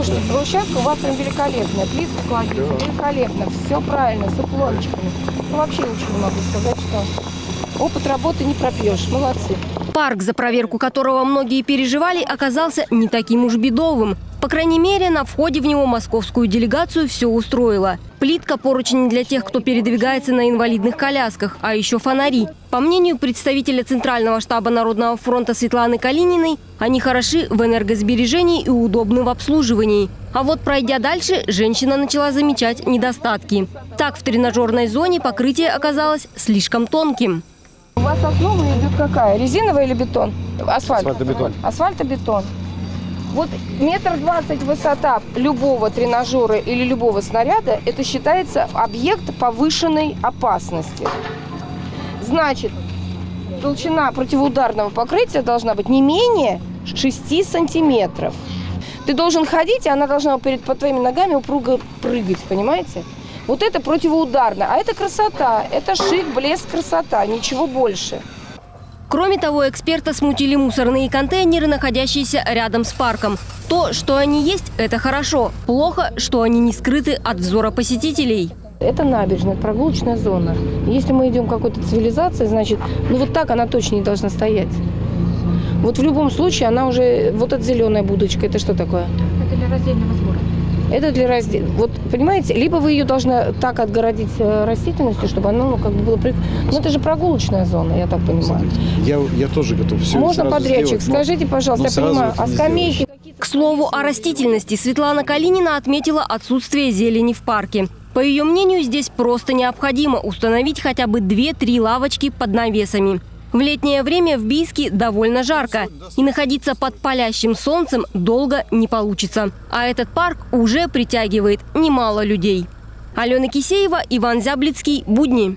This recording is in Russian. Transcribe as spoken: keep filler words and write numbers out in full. Слушайте, площадка у вас прям великолепная. Плитку кладите, великолепно. Все правильно, с уклончиками. Ну, вообще ничего не могу сказать, что опыт работы не пропьешь. Молодцы. Парк, за проверку которого многие переживали, оказался не таким уж бедовым. По крайней мере, на входе в него московскую делегацию все устроило. Плитка, поручень для тех, кто передвигается на инвалидных колясках, а еще фонари. По мнению представителя Центрального штаба Народного фронта Светланы Калининой, они хороши в энергосбережении и удобны в обслуживании. А вот пройдя дальше, женщина начала замечать недостатки. Так, в тренажерной зоне покрытие оказалось слишком тонким. У вас основа идет какая? Резиновая или бетон? Асфальт. Асфальтобетон. Асфальтобетон. Вот метр двадцать высота любого тренажера или любого снаряда – это считается объект повышенной опасности. Значит, толщина противоударного покрытия должна быть не менее шести сантиметров. Ты должен ходить, и она должна перед, под твоими ногами упруго прыгать, понимаете? Вот это противоударно, а это красота, это шик, блеск, красота, ничего больше. Кроме того, эксперта смутили мусорные контейнеры, находящиеся рядом с парком. То, что они есть, это хорошо. Плохо, что они не скрыты от взора посетителей. Это набережная, это прогулочная зона. Если мы идем к какой-то цивилизации, значит, ну вот так она точно не должна стоять. Вот в любом случае она уже, вот эта зеленая будочка, это что такое? Это для раздельного сбора. Это для раздела. Вот, понимаете, либо вы ее должны так отгородить растительностью, чтобы она, ну, как бы было... При... Ну, это же прогулочная зона, я так понимаю. Я, я тоже готов все Можно подрядчик? Сделать, скажите, пожалуйста, я понимаю, а скамейки... К слову о растительности, Светлана Калинина отметила отсутствие зелени в парке. По ее мнению, здесь просто необходимо установить хотя бы две-три лавочки под навесами. В летнее время в Бийске довольно жарко, и находиться под палящим солнцем долго не получится. А этот парк уже притягивает немало людей. Алена Кисеева, Иван Зяблицкий, «Будни».